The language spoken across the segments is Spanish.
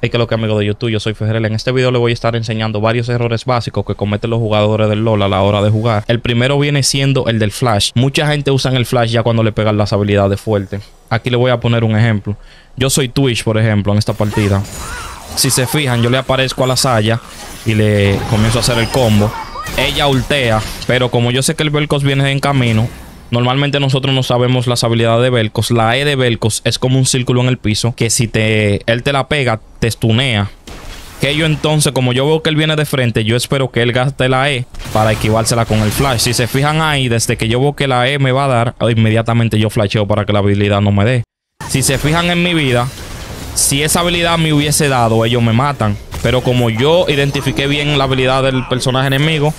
Hey, que lo que amigos de YouTube, yo soy Ferrer. En este video les voy a estar enseñando varios errores básicos que cometen los jugadores del LoL a la hora de jugar. El primero viene siendo el del flash. Mucha gente usa el flash ya cuando le pegan las habilidades fuertes. Aquí les voy a poner un ejemplo. Yo soy Twitch, por ejemplo, en esta partida. Si se fijan, yo le aparezco a la Saya y le comienzo a hacer el combo. Ella ultea, pero como yo sé que el Vel'Koz viene en camino, normalmente nosotros no sabemos las habilidades de Vel'Koz. La E de Vel'Koz es como un círculo en el piso que si él te la pega, te stunea. Que yo entonces, como yo veo que él viene de frente, yo espero que él gaste la E para esquivársela con el flash. Si se fijan ahí, desde que yo veo que la E me va a dar, inmediatamente yo flasheo para que la habilidad no me dé. Si se fijan en mi vida, si esa habilidad me hubiese dado, ellos me matan. Pero como yo identifiqué bien la habilidad del personaje enemigo,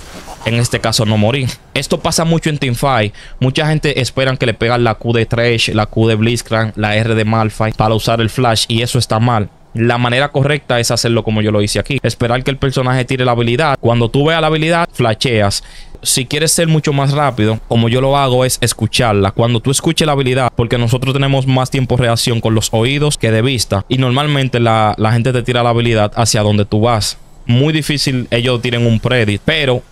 en este caso no morí. Esto pasa mucho en teamfight. Mucha gente espera que le pegan la Q de Thresh, la Q de Blizzcrank, la R de Malphite para usar el flash, y eso está mal. La manera correcta es hacerlo como yo lo hice aquí. Esperar que el personaje tire la habilidad. Cuando tú veas la habilidad, flasheas. Si quieres ser mucho más rápido, como yo lo hago, es escucharla. Cuando tú escuches la habilidad, porque nosotros tenemos más tiempo de reacción con los oídos que de vista, y normalmente la gente te tira la habilidad hacia donde tú vas. Muy difícil ellos tiren un predict, pero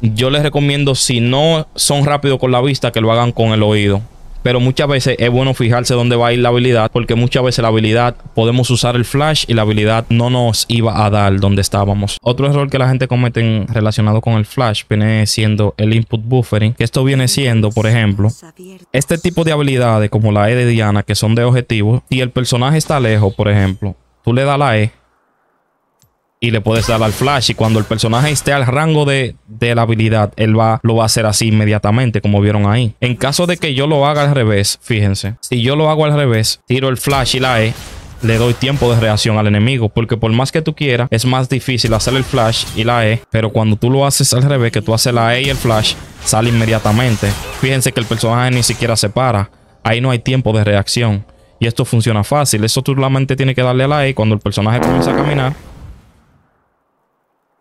yo les recomiendo, si no son rápidos con la vista, que lo hagan con el oído. Pero muchas veces es bueno fijarse dónde va a ir la habilidad, porque muchas veces la habilidad podemos usar el flash y la habilidad no nos iba a dar donde estábamos. Otro error que la gente comete relacionado con el flash viene siendo el input buffering. Que esto viene siendo, por ejemplo, este tipo de habilidades como la E de Diana, que son de objetivos. Si el personaje está lejos, por ejemplo, tú le das la E y le puedes dar al flash, y cuando el personaje esté al rango de la habilidad, él lo va a hacer así inmediatamente, como vieron ahí. En caso de que yo lo haga al revés, fíjense, si yo lo hago al revés, tiro el flash y la E, le doy tiempo de reacción al enemigo, porque por más que tú quieras, es más difícil hacer el flash y la E, pero cuando tú lo haces al revés, que tú haces la E y el flash, sale inmediatamente. Fíjense que el personaje ni siquiera se para, ahí no hay tiempo de reacción, y esto funciona fácil. Eso tú solamente tienes que darle a la E, y cuando el personaje comienza a caminar,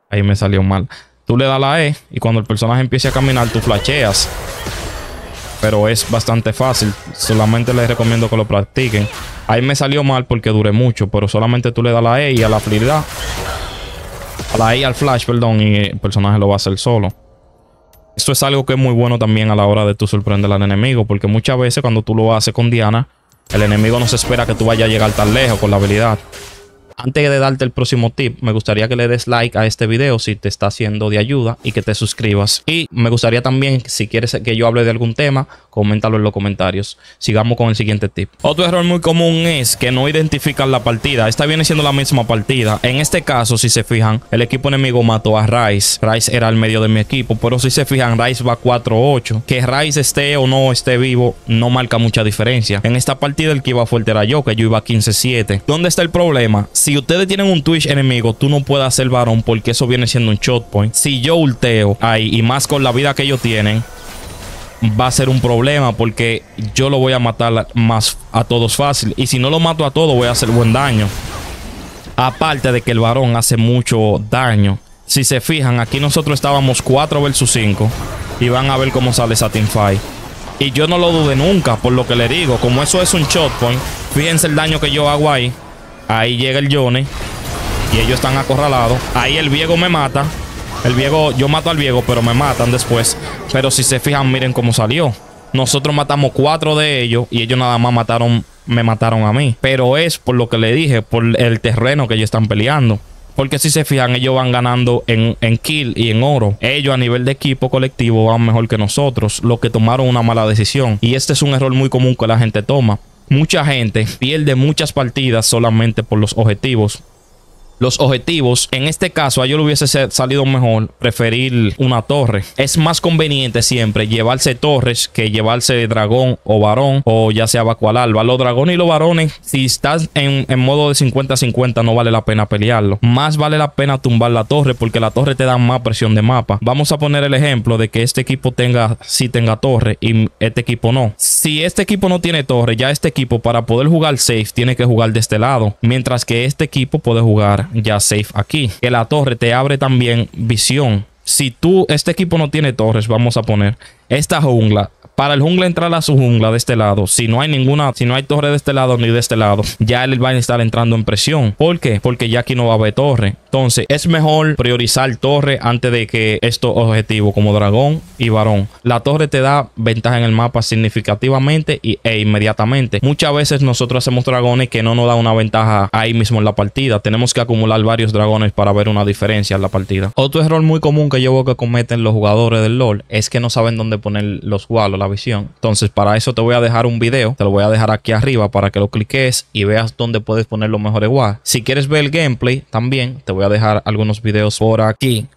ahí me salió mal. Tú le das la E y cuando el personaje empiece a caminar, tú flasheas. Pero es bastante fácil. Solamente les recomiendo que lo practiquen. Ahí me salió mal porque duré mucho. Pero solamente tú le das la E y a la habilidad. A la E y al flash, perdón. Y el personaje lo va a hacer solo. Esto es algo que es muy bueno también a la hora de tú sorprender al enemigo. Porque muchas veces cuando tú lo haces con Diana, el enemigo no se espera que tú vayas a llegar tan lejos con la habilidad. Antes de darte el próximo tip, me gustaría que le des like a este video si te está siendo de ayuda y que te suscribas. Y me gustaría también, si quieres que yo hable de algún tema, coméntalo en los comentarios. Sigamos con el siguiente tip. Otro error muy común es que no identifican la partida. Esta viene siendo la misma partida. En este caso, si se fijan, el equipo enemigo mató a Ryze. Ryze era el medio de mi equipo, pero si se fijan, Ryze va 4-8. Que Ryze esté o no esté vivo no marca mucha diferencia. En esta partida el que iba fuerte era yo, que yo iba 15-7. ¿Dónde está el problema? Si ustedes tienen un Twitch enemigo, tú no puedes hacer varón porque eso viene siendo un shot point. Si yo ulteo ahí, y más con la vida que ellos tienen, va a ser un problema porque yo lo voy a matar más a todos fácil. Y si no lo mato a todos, voy a hacer buen daño. Aparte de que el varón hace mucho daño. Si se fijan, aquí nosotros estábamos 4 versus 5, y van a ver cómo sale esa teamfight. Y yo no lo dudé nunca, por lo que le digo. Como eso es un shot point, fíjense el daño que yo hago ahí. Ahí llega el Johnny y ellos están acorralados. Ahí el viejo me mata. El viejo, yo mato al viejo, pero me matan después. Pero si se fijan, miren cómo salió. Nosotros matamos 4 de ellos y ellos nada más me mataron a mí. Pero es por lo que le dije, por el terreno que ellos están peleando. Porque si se fijan, ellos van ganando en kill y en oro. Ellos a nivel de equipo colectivo van mejor que nosotros, los que tomaron una mala decisión. Y este es un error muy común que la gente toma. Mucha gente pierde muchas partidas solamente por los objetivos. Los objetivos, en este caso, a ellos le hubiese salido mejor preferir una torre. Es más conveniente siempre llevarse torres que llevarse dragón o varón, o ya sea vacual alba. Los dragones y los varones, si estás en modo de 50-50, no vale la pena pelearlo. Más vale la pena tumbar la torre, porque la torre te da más presión de mapa. Vamos a poner el ejemplo de que este equipo sí tenga torre y este equipo no. Si este equipo no tiene torre, ya este equipo, para poder jugar safe, tiene que jugar de este lado. Mientras que este equipo puede jugar ya safe aquí, que la torre te abre también visión. Si este equipo no tiene torres, vamos a poner, esta jungla. Para el jungla entrar a su jungla de este lado, si no hay ninguna, si no hay torre de este lado ni de este lado, ya él va a estar entrando en presión. ¿Por qué? Porque ya aquí no va a haber torre. Entonces es mejor priorizar torre antes de que estos objetivos como dragón y varón. La torre te da ventaja en el mapa significativamente e inmediatamente. Muchas veces nosotros hacemos dragones que no nos da una ventaja ahí mismo en la partida. Tenemos que acumular varios dragones para ver una diferencia en la partida. Otro error muy común que yo veo que cometen los jugadores del LoL es que no saben dónde poner los walos, la visión. Entonces para eso te voy a dejar un video, te lo voy a dejar aquí arriba para que lo cliques y veas dónde puedes poner los mejores walos. Si quieres ver el gameplay también te voy a dejar algunos videos por aquí.